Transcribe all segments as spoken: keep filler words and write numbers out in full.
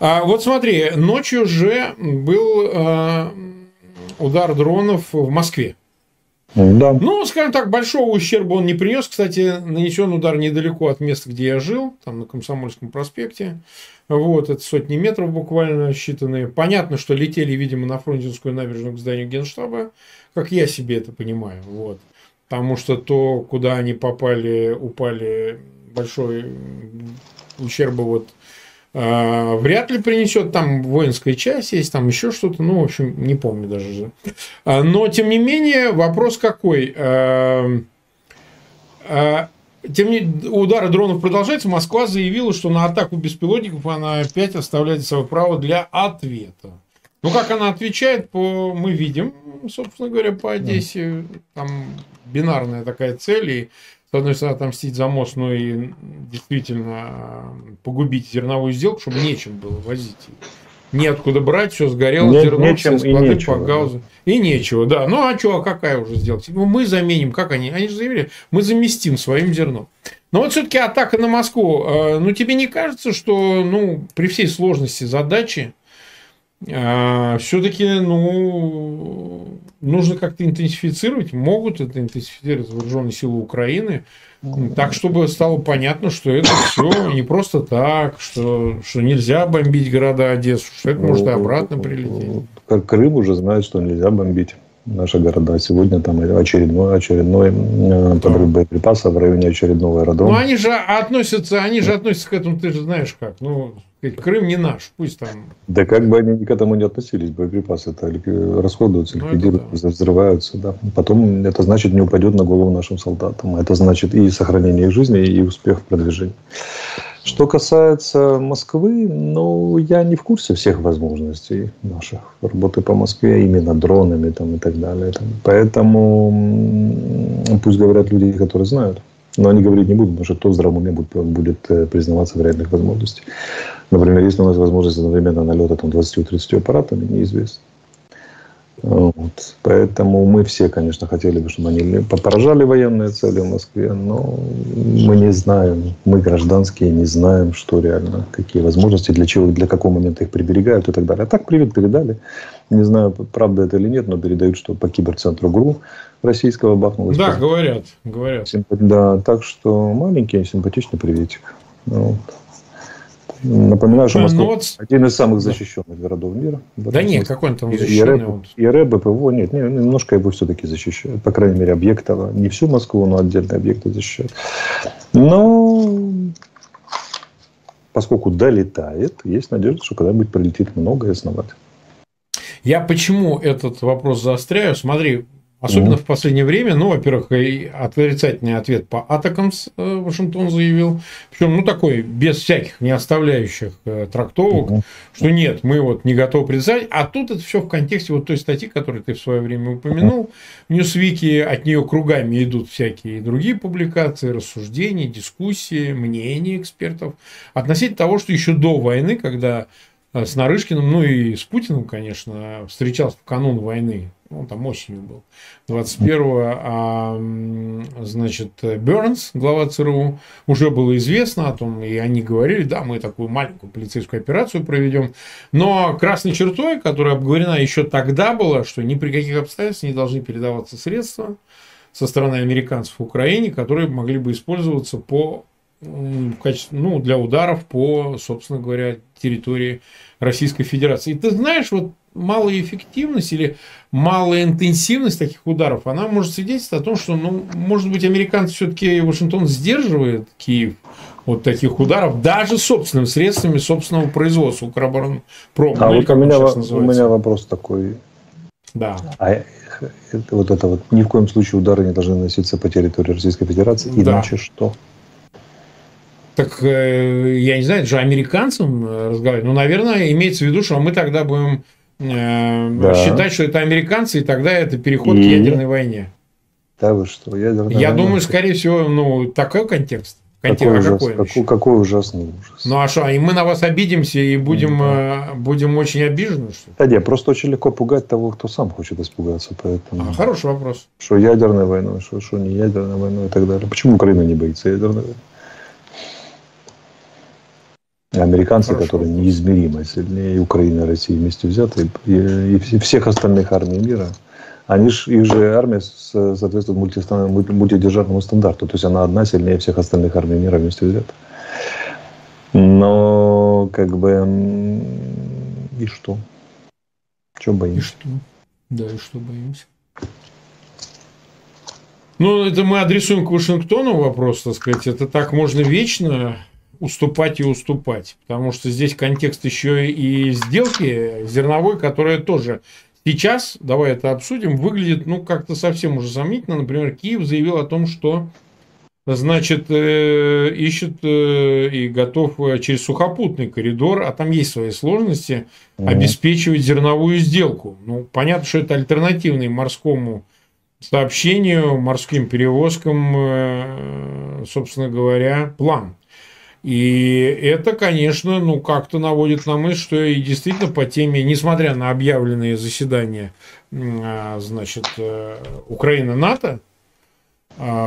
А вот смотри, ночью же был э, удар дронов в Москве. Да. Ну, скажем так, большого ущерба он не принес. Кстати, нанесен удар недалеко от места, где я жил, там на Комсомольском проспекте. Вот, это сотни метров буквально считанные. Понятно, что летели, видимо, на Фрунзенскую набережную к зданию генштаба, как я себе это понимаю. Вот. Потому что то, куда они попали, упали, большой ущерба вот э, вряд ли принесет. Там воинская часть есть, там еще что-то. Ну, в общем, не помню даже. Но, тем не менее, вопрос какой? Э, э, тем не менее, удары дронов продолжаются. Москва заявила, что на атаку беспилотников она опять оставляет свое право для ответа. Ну, как она отвечает, по... мы видим, собственно говоря, по Одессе. Там бинарная такая цель. И, с одной стороны, отомстить за мост, ну и действительно погубить зерновую сделку, чтобы нечем было возить. Неоткуда брать, все сгорело, Нет, зерно, нечем, все склады по гаузу. Да. И нечего, да. Ну, а что, а какая уже сделка? Ну, мы заменим, как они? Они же заявили, мы заместим своим зерном. Но вот все-таки атака на Москву. Ну, тебе не кажется, что ну, при всей сложности задачи, А, все-таки, ну, нужно как-то интенсифицировать, могут это интенсифицировать вооруженные силы Украины, ну, так, чтобы стало понятно, что это все не просто так, что, что нельзя бомбить города Одессу, что это может и обратно прилететь. Как Крым уже знает, что нельзя бомбить наши города. Сегодня там очередной, очередной да. подрыв боеприпасов в районе очередного аэродрома. Ну, они же относятся, они же относятся к этому, ты же знаешь как. Ну, Крым не наш, пусть там... Да как бы они к этому не относились, боеприпасы-то расходуются, ну, ликвидируются, да. взрываются. Да. Потом это значит не упадет на голову нашим солдатам. Это значит и сохранение их жизни, и успех в продвижении. Что касается Москвы, ну, я не в курсе всех возможностей наших работы по Москве, именно дронами там, и так далее. Там. Поэтому пусть говорят люди, которые знают, но они говорить не будут, потому что кто в здравом уме будет, будет признаваться в реальных возможностях. Например, если у нас возможность одновременно налета там, двадцать-тридцать аппаратами, неизвестно. Вот. Поэтому мы все, конечно, хотели бы, чтобы они поражали военные цели в Москве, но мы не знаем, мы гражданские не знаем, что реально, какие возможности, для чего, для какого момента их приберегают и так далее. А так привет передали. Не знаю, правда это или нет, но передают, что по киберцентру ГРУ российского бахнулось. Да, говорят, говорят. Да, так что маленький симпатичный приветик. Вот. Напоминаю, что Москва ну, вот... один из самых защищенных да. городов мира. Да нет, какой он там защищенный. И РЭБ, и ПВО, нет, нет, немножко его все-таки защищают. По крайней мере, объектово. Не всю Москву, но отдельные объекты защищают. Но поскольку долетает, есть надежда, что когда-нибудь прилетит много и основательно. Я почему этот вопрос заостряю? Смотри, особенно mm. в последнее время, ну, во-первых, и отрицательный ответ по атакам Вашингтон заявил, причем, ну, такой, без всяких не оставляющих трактовок, mm-hmm. что нет, мы вот не готовы признать, а тут это все в контексте вот той статьи, которую ты в свое время упомянул, в Ньюсвике, от нее кругами идут всякие другие публикации, рассуждения, дискуссии, мнения экспертов относительно того, что еще до войны, когда с Нарышкиным, ну, и с Путиным, конечно, встречался в канун войны, он там осенью был, двадцать первого, а, значит, Бернс, глава ЦРУ, уже было известно о том, и они говорили, да, мы такую маленькую полицейскую операцию проведем, но красной чертой, которая обговорена еще тогда была, что ни при каких обстоятельствах не должны передаваться средства со стороны американцев в Украине, которые могли бы использоваться по, в качестве, ну, для ударов по, собственно говоря, территории Российской Федерации. И ты знаешь, вот малая эффективность или малая интенсивность таких ударов, она может свидетельствовать о том, что, ну, может быть, американцы все-таки Вашингтон сдерживает Киев от таких ударов, даже собственными средствами собственного производства, Укроборонпром. А вот у меня, у меня вопрос такой. Да. А это, вот это вот, ни в коем случае удары не должны наноситься по территории Российской Федерации, да. иначе что? Так, я не знаю, это же американцам разговаривать. Ну, наверное, имеется в виду, что мы тогда будем э, да. считать, что это американцы, и тогда это переход и... к ядерной войне. Да вы что, ядерная Я война... думаю, скорее всего, ну, такой контекст. Контекст какой, а ужас, какой, какой, какой ужасный ужас. Ну, а что, и мы на вас обидимся, и будем, да. будем очень обижены? Что да нет, просто очень легко пугать того, кто сам хочет испугаться. Поэтому... А, хороший вопрос. Что ядерная война, что, что не ядерная война и так далее. Почему Украина не боится ядерной войны? Американцы, Хорошо. Которые неизмеримо сильнее Украины и России вместе взяты, и, и всех остальных армий мира, они ж, их же армия соответствует мультидержавному стандарту. То есть она одна сильнее всех остальных армий мира вместе взята. Но как бы и что? Чего боимся? И что? Да, и что боимся? Ну, это мы адресуем к Вашингтону вопрос, так сказать. Это так можно вечно уступать и уступать. Потому что здесь контекст еще и сделки зерновой, которая тоже сейчас, давай это обсудим, выглядит, ну, как-то совсем уже сомнительно. Например, Киев заявил о том, что, значит, э, ищет э, и готов через сухопутный коридор, а там есть свои сложности, mm-hmm. обеспечивать зерновую сделку. Ну, понятно, что это альтернативный морскому сообщению, морским перевозкам, э, собственно говоря, план. И это, конечно, ну как-то наводит на мысль, что и действительно по теме, несмотря на объявленные заседания, значит, Украина-НАТО,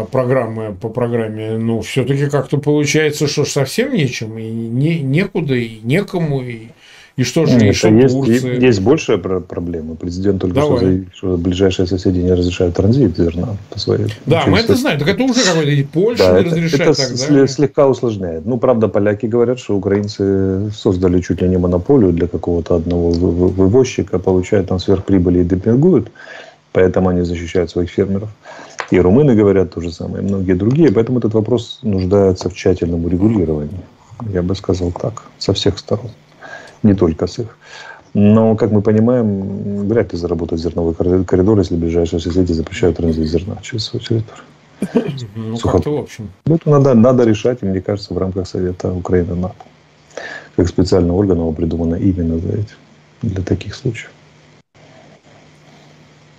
программы по программе, ну все-таки как-то получается, что совсем нечем, и не, некуда, и некому, и, и что же еще Турция. Есть большая проблема. Президент только Давай. Что заявил, что ближайшие соседи не разрешают транзит зерна по своей. Да, мы это знаем. Так это уже какой-то Польша да, не это, разрешает. Это тогда. Слегка усложняет. Ну, правда, поляки говорят, что украинцы создали чуть ли не монополию для какого-то одного вывозчика, получают там сверхприбыли и демпингуют. Поэтому они защищают своих фермеров. И румыны говорят то же самое, и многие другие. Поэтому этот вопрос нуждается в тщательном урегулировании. Я бы сказал так, со всех сторон. Не только с их. Но, как мы понимаем, вряд ли заработает зерновой коридор, если ближайшие соседи запрещают транзит зерна через свою территорию. Ну, как-то в общем. Это надо, надо решать, и, мне кажется, в рамках Совета Украины-НАТО. Как специального органа придумано именно для, для таких случаев.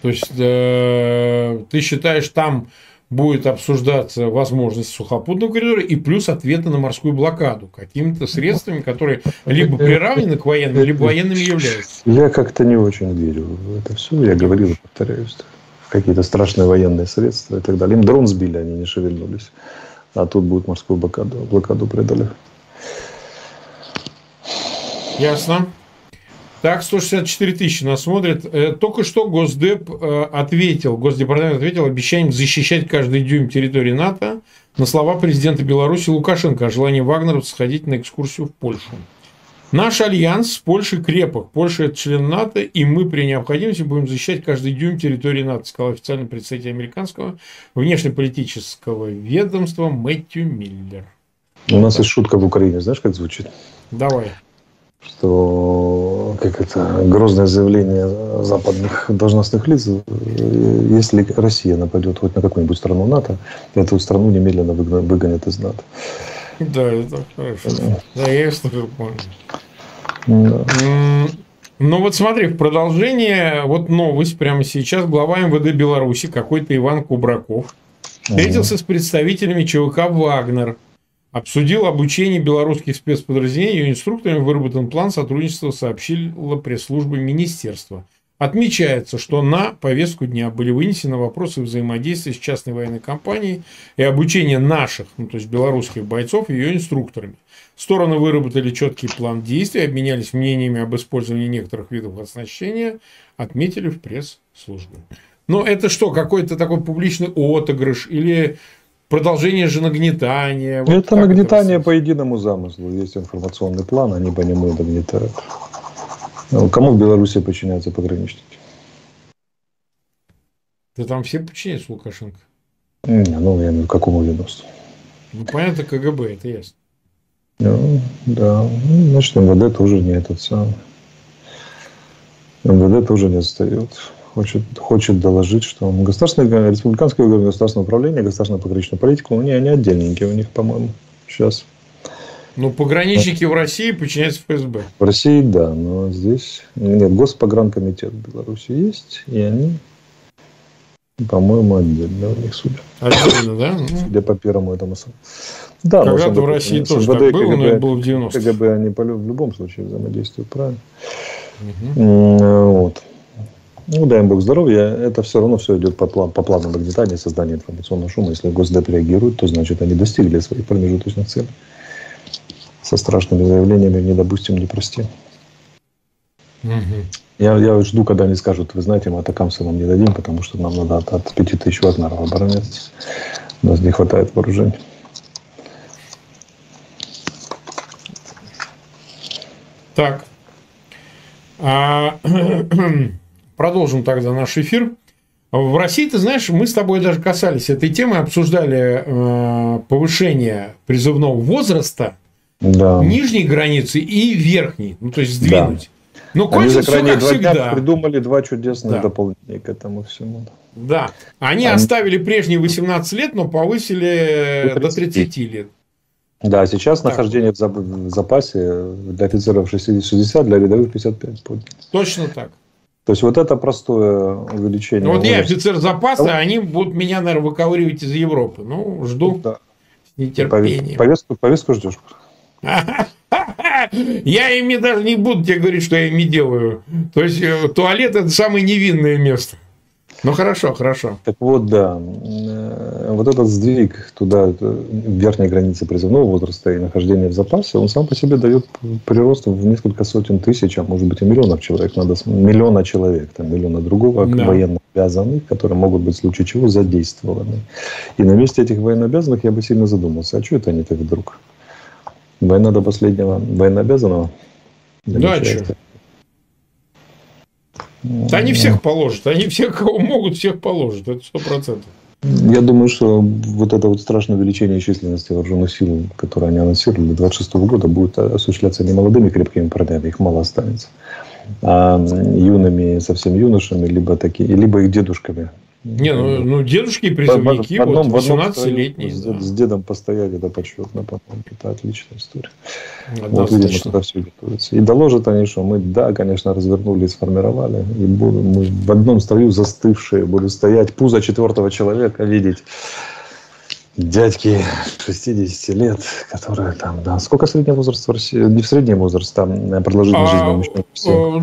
То есть, э, ты считаешь, там будет обсуждаться возможность сухопутного коридора и плюс ответы на морскую блокаду какими-то средствами, которые либо приравнены к военным, либо военными являются? Я как-то не очень верю в это все. Я говорил и повторяюсь. В какие-то страшные военные средства и так далее. Им дрон сбили, они не шевельнулись. А тут будет морскую блокаду, блокаду предали. Ясно. Так, сто шестьдесят четыре тысячи нас смотрят. Только что Госдеп ответил, Госдепартамент ответил обещанием защищать каждый дюйм территории НАТО на слова президента Беларуси Лукашенко о желании вагнеровцев сходить на экскурсию в Польшу. Наш альянс с Польшей крепок. Польша – это член НАТО, и мы при необходимости будем защищать каждый дюйм территории НАТО, сказал официальный представитель американского внешнеполитического ведомства Мэтью Миллер. У нас есть шутка в Украине. Знаешь, как звучит? Давай. Что как это грозное заявление западных должностных лиц, если Россия нападет хоть на какую-нибудь страну НАТО, эту страну немедленно выгонят из НАТО. Да, это хорошо. Да, я их слышал, помню. Ну вот смотри, в продолжение, вот новость прямо сейчас. Глава эм вэ дэ Беларуси, какой-то Иван Кубраков, встретился с представителями че вэ ка «Вагнер». Обсудил обучение белорусских спецподразделений, ее инструкторами выработан план сотрудничества, сообщила пресс-служба министерства. Отмечается, что на повестку дня были вынесены вопросы взаимодействия с частной военной компанией и обучения наших, ну, то есть белорусских бойцов, ее инструкторами. Стороны выработали четкий план действий, обменялись мнениями об использовании некоторых видов оснащения, отметили в пресс-службе. Но это что, какой-то такой публичный отыгрыш или... Продолжение же нагнетания. Вот это нагнетание это по единому замыслу. Есть информационный план, они по нему и нагнетают. Кому в Беларуси подчиняются пограничники? Да там все подчиняются Лукашенко. Не, ну, я имею в виду, какому ведомству? Ну, понятно, ка гэ бэ, это ясно. Ну, да. Значит, эм вэ дэ тоже не этот самый. эм вэ дэ тоже не отстает. Хочет, хочет доложить, что государственное, республиканское государственное управление, государственная пограничная политика, ну, не, они отдельненькие у них, по-моему, сейчас. Ну, пограничники да. в России подчиняются эф эс бэ. В России, да, но здесь... Нет, Госпогранкомитет в Беларуси есть, и они, по-моему, отдельно у них судят. Отдельно, да? Судя по первому этому самому. Да, когда-то в России тоже так было, но это было в девяностых. ка гэ бэ они в любом случае взаимодействуют, правильно? Вот. Ну, дай им бог здоровья, это все равно все идет по, план, по плану нагнетания, создания информационного шума. Если Госдеп реагирует, то значит они достигли своих промежуточных целей. со страшными заявлениями «не допустим, не простим». Угу. Я, я жду, когда они скажут: вы знаете, мы атакамсы вам не дадим, потому что нам надо от, от пяти тысяч вагнеров обороняться. У нас не хватает вооружений. Так. А, продолжим тогда наш эфир. В России, ты знаешь, мы с тобой даже касались этой темы, обсуждали э, повышение призывного возраста, да, нижней границы и верхней, ну то есть сдвинуть. Да. Но кончилось все как всегда. Придумали два чудесных, да, дополнения к этому всему. Да. Они а... оставили прежние восемнадцать лет, но повысили до тридцати лет. Да, сейчас так. Нахождение в запасе для офицеров шестьдесят, для рядовых пятьдесят пять. Точно так. То есть вот это простое увеличение. Ну, вот я офицер запаса, а они будут меня, наверное, выковыривать из Европы. Ну, жду, да, с нетерпением. Повестку, повестку ждешь? Я ими даже не буду тебе говорить, что я ими делаю. То есть туалет – это самое невинное место. Ну, хорошо, хорошо. Так вот, да. Вот этот сдвиг туда, верхней границы призывного возраста и нахождения в запасе, он сам по себе дает прирост в несколько сотен тысяч, а может быть и миллионов человек. Надо миллиона человек, там, миллиона другого, да, военнообязанных, которые могут быть в случае чего задействованы. И на месте этих военнообязанных я бы сильно задумался, а что это они так вдруг? Война до последнего военнообязанного? Да, а что? Да они всех положат, они всех, кого могут, всех положат, это сто процентов. Я думаю, что вот это вот страшное увеличение численности вооруженных сил, которое они анонсировали до двадцать шестого года, будет осуществляться не молодыми крепкими парнями, их мало останется, а юными, совсем юношами, либо такие, либо их дедушками. Не, ну, ну дедушки и призывники, в одном, вот восемнадцатилетние. С, да, с дедом постояли, это почетно, по-моему, это отличная история. Да, вот, видимо, туда все готовится. И доложат они, что мы, да, конечно, развернули и сформировали. И будем, мы в одном строю застывшие, будем стоять, пузо четвертого человека видеть. Дядьки шестидесяти лет, которые там, да, сколько средний возраст в России? Не в средний возраст, там продолжительность а, жизни.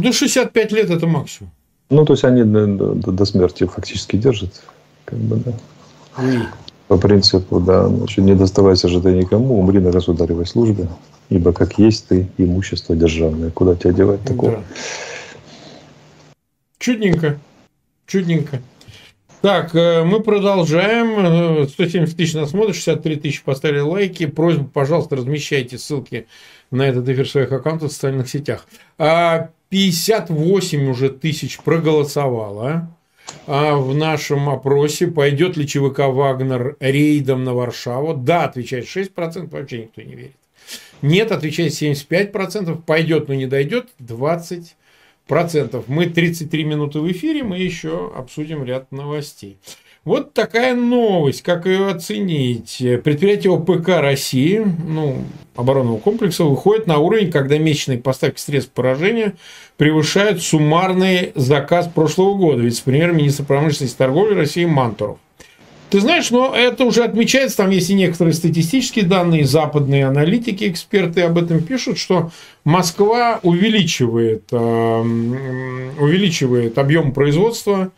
Да, шестьдесят пять лет это максимум. Ну, то есть они до, до, до смерти фактически держат, как бы, да. Mm. По принципу, да, значит, не доставайся же ты никому, умри на государевой службе, ибо как есть ты имущество державное. Куда тебя девать такого? Да. Чудненько, чудненько. Так, мы продолжаем. сто семьдесят тысяч нас смотрят, шестьдесят три тысячи поставили лайки. Просьба, пожалуйста, размещайте ссылки на этот эфир в своих аккаунтах в социальных сетях. пятьдесят восемь уже тысяч проголосовало а в нашем опросе. Пойдет ли ЧВК «Вагнер» рейдом на Варшаву? Да, отвечает шесть процентов, вообще никто не верит. Нет, отвечает семьдесят пять процентов. Пойдет, но не дойдет, двадцать процентов. Мы тридцать три минуты в эфире, мы еще обсудим ряд новостей. Вот такая новость, как ее оценить. Предприятие ОПК России, ну, оборонного комплекса, выходит на уровень, когда месячные поставки средств поражения превышают суммарный заказ прошлого года. Вице-премьер-министр промышленности и торговли России Мантуров. Ты знаешь, но это уже отмечается, там есть и некоторые статистические данные, западные аналитики, эксперты об этом пишут, что Москва увеличивает, увеличивает объем производства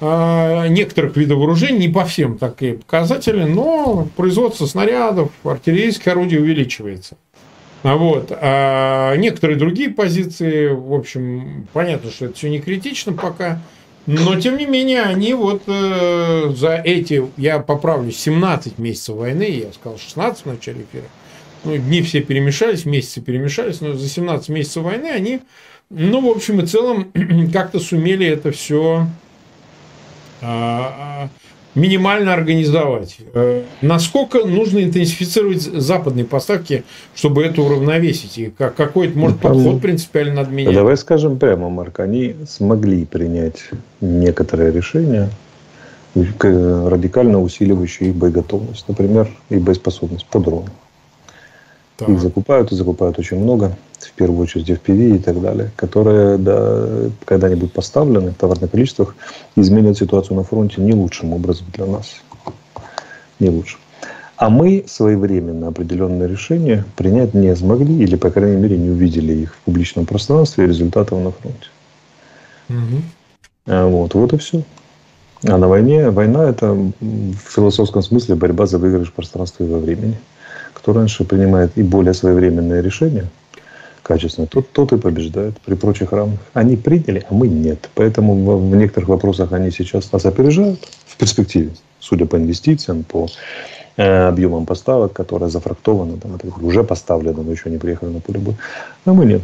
некоторых видов вооружений, не по всем такие показатели, но производство снарядов, артиллерийских орудий увеличивается. Вот. А некоторые другие позиции, в общем, понятно, что это все не критично пока, но тем не менее они вот э, за эти, я поправлю, семнадцать месяцев войны, я сказал шестнадцать в начале эфира, ну, дни все перемешались, месяцы перемешались, но за семнадцать месяцев войны они, ну, в общем и целом, как-то сумели это все минимально организовать. Насколько нужно интенсифицировать западные поставки, чтобы это уравновесить? И какой-то, может, подход принципиально надо менять? Давай скажем прямо, Марк, они смогли принять некоторые решения, радикально усиливающие их боеготовность, например, и боеспособность по дрону. Так. Их закупают, и закупают очень много, в первую очередь эф пи ви и так далее, которые, да, когда-нибудь поставлены в товарных количествах, изменят ситуацию на фронте не лучшим образом для нас. Не лучшим. А мы своевременно определенные решения принять не смогли, или, по крайней мере, не увидели их в публичном пространстве и результатов на фронте. Угу. Вот, вот и все. А на войне, война – это в философском смысле борьба за выигрыш пространства и во времени. Кто раньше принимает и более своевременные решения, качественные, тот, тот и побеждает при прочих равных. Они приняли, а мы нет. Поэтому в, в некоторых вопросах они сейчас нас опережают в перспективе, судя по инвестициям, по э, объемам поставок, которые зафрактованы, там, уже поставлены, но еще не приехали на поле боя. Но мы нет.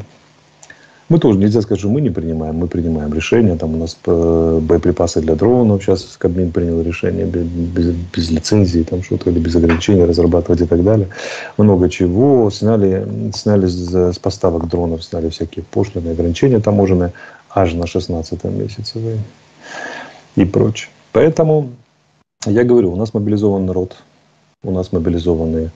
Мы тоже, нельзя сказать, что мы не принимаем. Мы принимаем решения. Там у нас боеприпасы для дронов. Сейчас Кабмин принял решение без, без лицензии, там что-то, или без ограничений разрабатывать и так далее. Много чего. Сняли, сняли с поставок дронов, сняли всякие пошлины, ограничения таможенные аж на шестнадцатом месяце войны и прочее. Поэтому я говорю, у нас мобилизован народ. У нас мобилизованы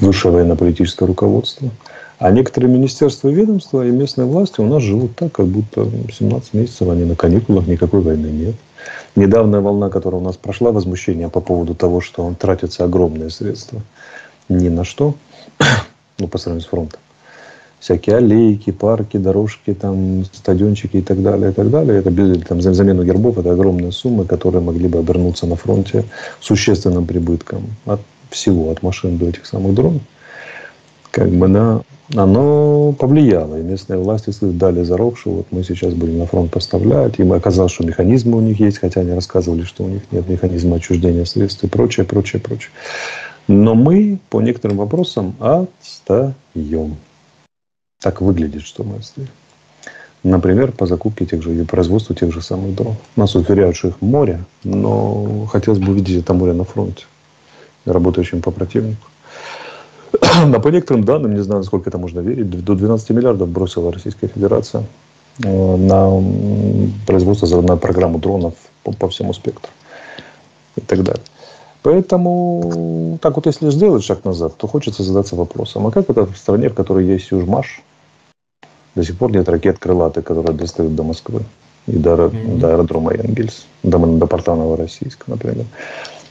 высшее военно-политическое руководство. А некоторые министерства и ведомства и местные власти у нас живут так, как будто семнадцать месяцев они на каникулах, никакой войны нет. Недавняя волна, которая у нас прошла, возмущение по поводу того, что он тратится огромные средства ни на что, ну, по сравнению с фронтом. Всякие аллейки, парки, дорожки, там, стадиончики и так далее, и так далее. Это без, там, за замену гербов, это огромные суммы, которые могли бы обернуться на фронте существенным прибытком от всего, от машин до этих самых дронов. Как бы, да, оно повлияло. И местные власти дали зарок, что вот мы сейчас будем на фронт поставлять. И оказалось, что механизмы у них есть, хотя они рассказывали, что у них нет механизма отчуждения средств и прочее, прочее, прочее. Но мы по некоторым вопросам отстаем. Так выглядит, что мы отстаем. Например, по закупке тех же, и производству тех же самых дров. Нас уверяют, что их море, но хотелось бы увидеть это море на фронте, работающим по противнику. А по некоторым данным, не знаю, насколько это можно верить, до двенадцать миллиардов бросила Российская Федерация на производство, на программу дронов по, по всему спектру и так далее. Поэтому, так вот, если сделать шаг назад, то хочется задаться вопросом, а как это в стране, в которой есть Южмаш, до сих пор нет ракет крылатых, которые достают до Москвы и до, mm-hmm. до аэродрома Энгельс, до, до порта Новороссийска, например.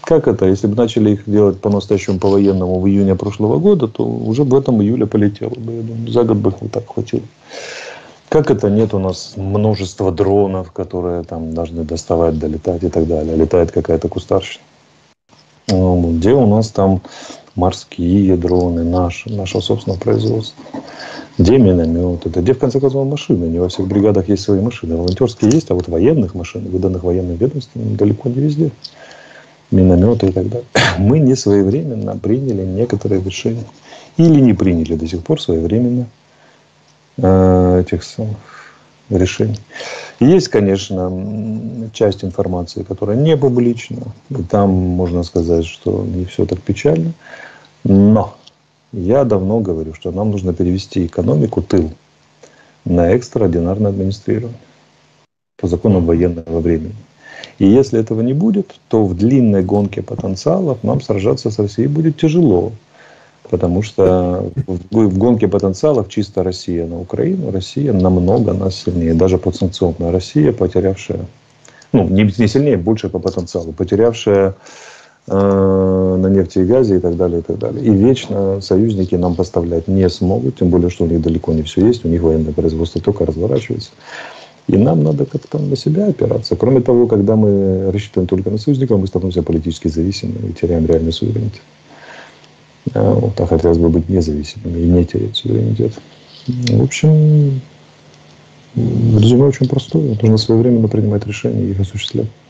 Как это? Если бы начали их делать по-настоящему, по-военному в июне прошлого года, то уже в этом июле полетело бы. Я думаю, за год бы их вот так хватило. Как это нет у нас множества дронов, которые там должны доставать, долетать и так далее? Летает какая-то кустарщина. Где у нас там морские дроны наши, нашего собственного производства? Где минометы? Да где, в конце концов, машины? Не во всех бригадах есть свои машины. Волонтерские есть, а вот военных машин, выданных военным ведомством, далеко не везде. Минометы и так далее. Мы не своевременно приняли некоторые решения. Или не приняли до сих пор своевременно э, этих самых решений. Есть, конечно, часть информации, которая не публична. И там можно сказать, что не все так печально. Но я давно говорю, что нам нужно перевести экономику, тыл, на экстраординарное администрирование по закону военного времени. И если этого не будет, то в длинной гонке потенциалов нам сражаться с Россией будет тяжело. Потому что в гонке потенциалов чисто Россия на Украину, Россия намного нас сильнее. Даже подсанкционная Россия, потерявшая, ну, не сильнее, больше по потенциалу, потерявшая э, на нефти и газе и так далее, и так далее. И вечно союзники нам поставлять не смогут, тем более, что у них далеко не все есть, у них военное производство только разворачивается. И нам надо как-то на себя опираться. Кроме того, когда мы рассчитываем только на союзников, мы становимся политически зависимыми и теряем реальный суверенитет. Вот, а хотелось бы быть независимыми и не терять суверенитет. В общем, резюме очень простое. Нужно своевременно принимать решения и их осуществлять.